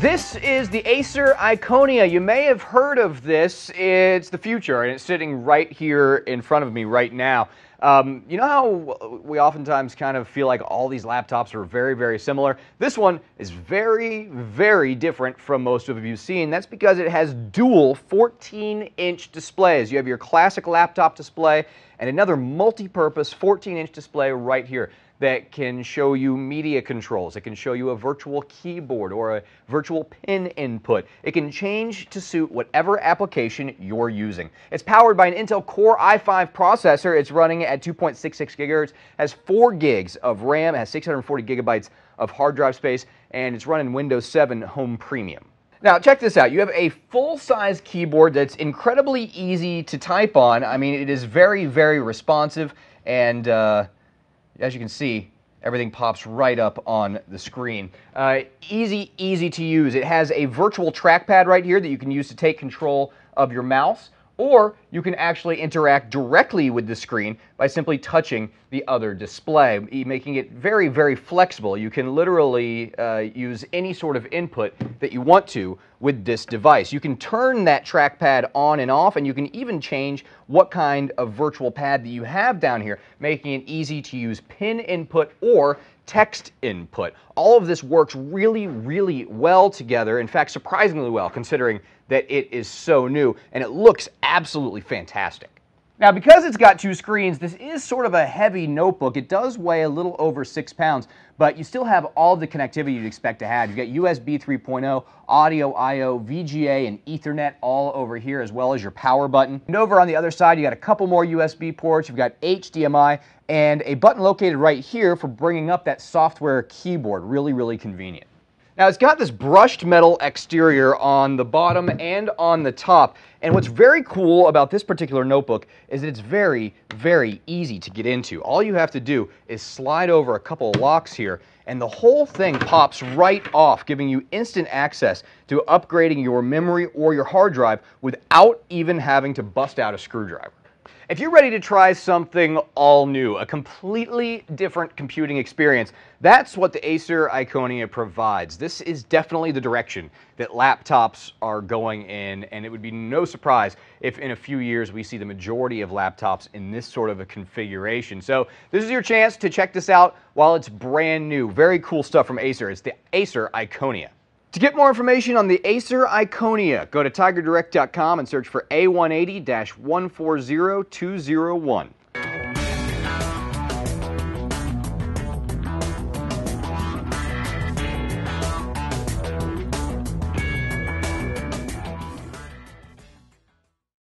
This is the Acer Iconia. You may have heard of this. It's the future, and it's sitting right here in front of me right now. You know how we oftentimes kind of feel like all these laptops are very, very similar? This one is very, very different from most of you've seen. That's because it has dual 14-inch displays. You have your classic laptop display and another multi-purpose 14-inch display right here that can show you media controls. It can show you a virtual keyboard or a virtual pin input. It can change to suit whatever application you're using. It's powered by an Intel Core i5 processor. It's running at 2.66 gigahertz, has 4 gigs of RAM, has 640 gigabytes of hard drive space, and it's running Windows 7 Home Premium. Now, check this out. You have a full-size keyboard that's incredibly easy to type on. I mean, it is very, very responsive, and as you can see, everything pops right up on the screen. Easy, easy to use. It has a virtual trackpad right here that you can use to take control of your mouse, or you can actually interact directly with the screen by simply touching the other display, making it very, very flexible. You can literally use any sort of input that you want to with this device. You can turn that trackpad on and off, and you can even change what kind of virtual pad that you have down here, making it easy to use pin input or text input. All of this works really, really well together. In fact, surprisingly well, considering that it is so new, and it looks absolutely fantastic. Now, because it's got 2 screens, this is sort of a heavy notebook. It does weigh a little over 6 pounds, but you still have all the connectivity you'd expect to have. You've got USB 3.0, audio I/O, VGA, and Ethernet all over here, as well as your power button. And over on the other side, you got a couple more USB ports. You've got HDMI and a button located right here for bringing up that software keyboard. Really, really convenient. Now, it's got this brushed metal exterior on the bottom and on the top, and what's very cool about this particular notebook is that it's very, very easy to get into. All you have to do is slide over a couple of locks here, and the whole thing pops right off, giving you instant access to upgrading your memory or your hard drive without even having to bust out a screwdriver. If you're ready to try something all new, a completely different computing experience, that's what the Acer Iconia provides. This is definitely the direction that laptops are going in, and it would be no surprise if in a few years we see the majority of laptops in this sort of a configuration. So this is your chance to check this out while it's brand new. Very cool stuff from Acer. It's the Acer Iconia. To get more information on the Acer Iconia, go to TigerDirect.com and search for A180-140201.